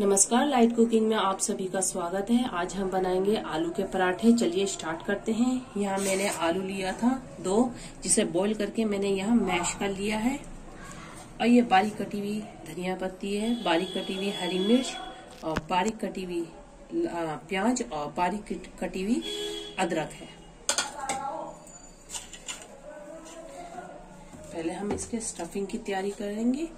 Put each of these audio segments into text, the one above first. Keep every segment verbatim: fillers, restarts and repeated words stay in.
नमस्कार, light cooking में आप सभी का स्वागत है। आज हम बनाएंगे आलू के पराठे। चलिए स्टार्ट करते हैं। यहाँ मैंने आलू लिया था दो, जिसे बॉईल करके मैंने यहाँ मैश कर लिया है। और ये बारीक कटी हुई धनिया पत्ती है, बारीक कटी हुई हरी मिर्च और बारीक कटी हुई प्याज और बारीक कटी हुई अदरक है। पहले हम इसके स्टफिंग की तैयारी करेंगे।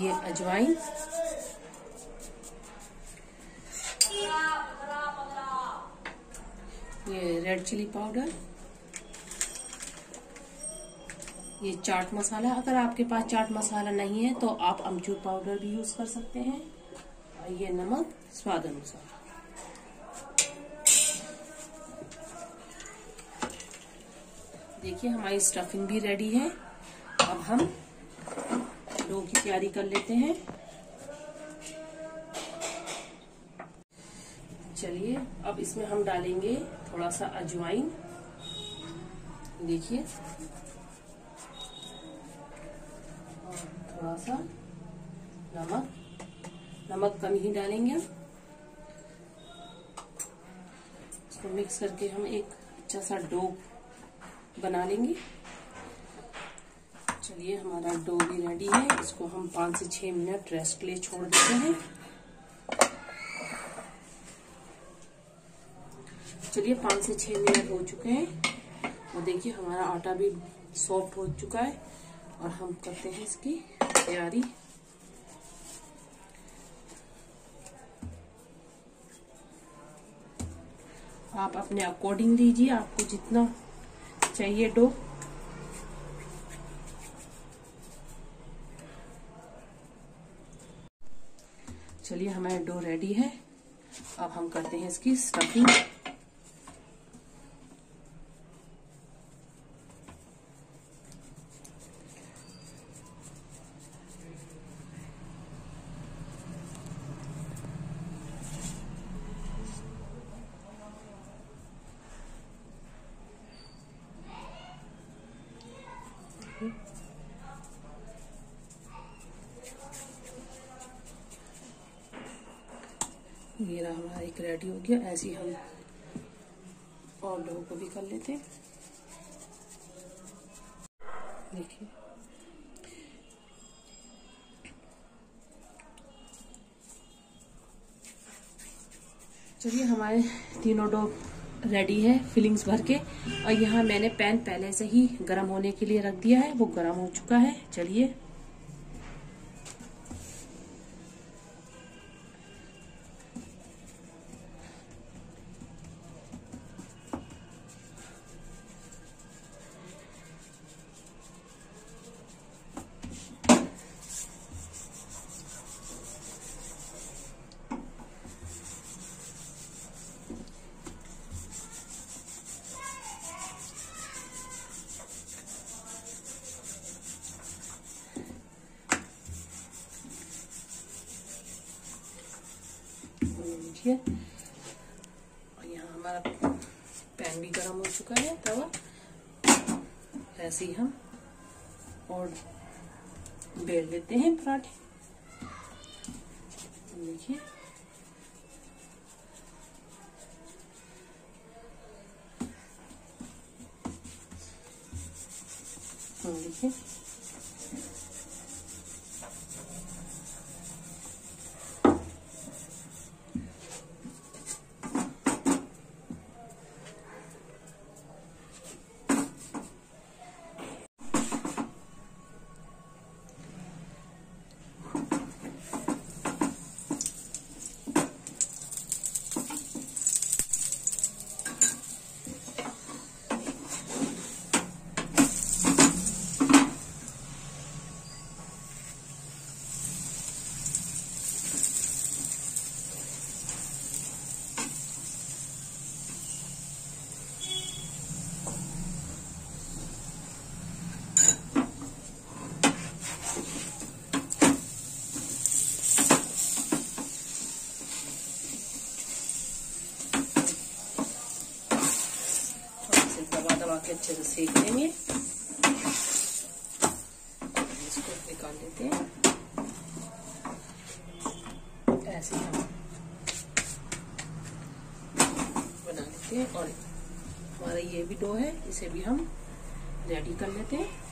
ये अजवाइन, ये रेड चिली पाउडर, ये चाट मसाला। अगर आपके पास चाट मसाला नहीं है तो आप अमचूर पाउडर भी यूज कर सकते हैं। और ये नमक स्वाद अनुसार। देखिए हमारी स्टफिंग भी रेडी है। अब हम डो की तैयारी कर लेते हैं। चलिए अब इसमें हम डालेंगे थोड़ा सा अजवाइन। देखिए, और थोड़ा सा नमक। नमक कम ही डालेंगे। इसको मिक्स करके हम एक अच्छा सा डो बना लेंगे। चलिए हमारा डो भी रेडी है। इसको हम पाँच से छह मिनट रेस्ट के लिए छोड़ देते हैं। चलिए पाँच से छह मिनट हो चुके हैं। और देखिए हमारा आटा भी सॉफ्ट हो चुका है। और हम करते हैं इसकी तैयारी। आप अपने अकॉर्डिंग दीजिए, आपको जितना चाहिए डो। चलिए हमारा डो रेडी है। अब हम करते हैं इसकी स्टफिंग। ये रहा हमारा एक रेडी हो गया। ऐसे ही हम और लोगों को भी कर लेते हैं। देखिए चलिए हमारे तीनों डो रेडी है फिलिंग्स भर के। और यहाँ मैंने पैन पहले से ही गर्म होने के लिए रख दिया है, वो गर्म हो चुका है। चलिए और यहाँ हमारा पैन भी गर्म हो चुका है, तवा। ऐसे ही हम और बेल लेते हैं पराठे। देखिए देखिए दबा दबा के अच्छे से सेक लेंगे। इसको निकाल लेते हैं, ऐसे हम बना लेते हैं। और हमारा ये भी डो है, इसे भी हम रेडी कर लेते हैं।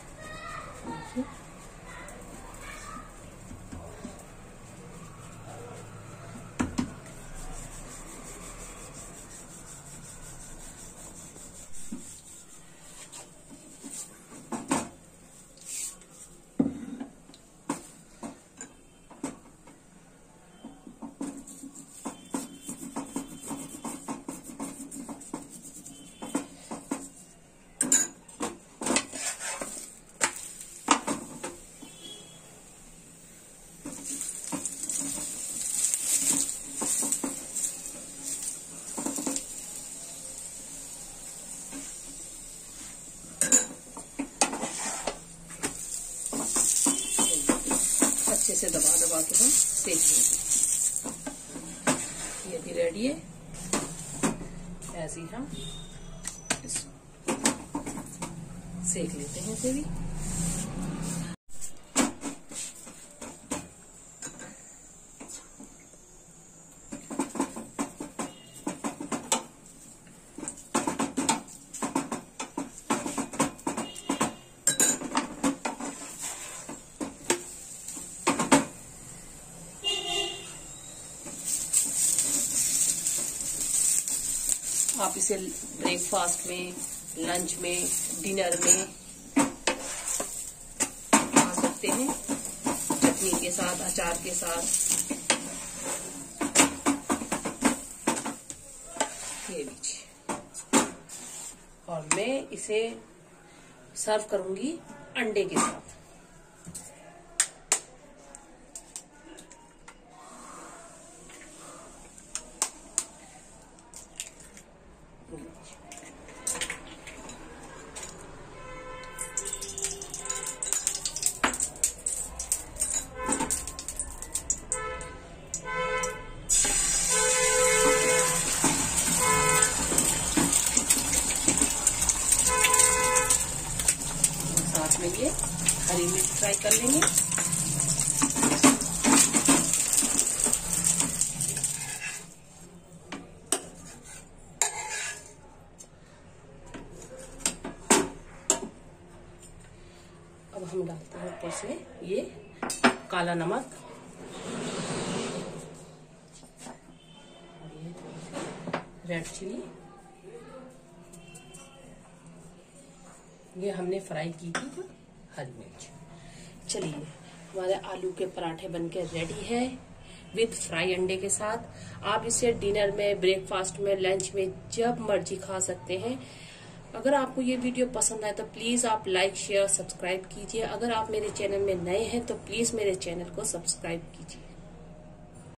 इसे दबा दबा के हम सेक लेंगे। ये भी रेडी है। ऐसे ही हम सेक लेते हैं इसे भी। आप इसे ब्रेकफास्ट में, लंच में, डिनर में खा सकते हैं, चटनी के साथ, अचार के साथ। ये लीजिए। और मैं इसे सर्व करूंगी अंडे के साथ। ये हरी मिर्च फ्राई कर लेंगे। अब हम डालते हैं ऊपर से ये काला नमक, ये रेड चिली। ये हमने फ्राई की थी हरी मिर्च। चलिए, हमारे आलू के पराठे बनकर रेडी है विद फ्राई अंडे के साथ। आप इसे डिनर में, ब्रेकफास्ट में, लंच में जब मर्जी खा सकते हैं। अगर आपको ये वीडियो पसंद आए तो प्लीज़ आप लाइक, शेयर, सब्सक्राइब कीजिए। अगर आप मेरे चैनल में नए हैं तो प्लीज़ मेरे चैनल को सब्सक्राइब कीजिए।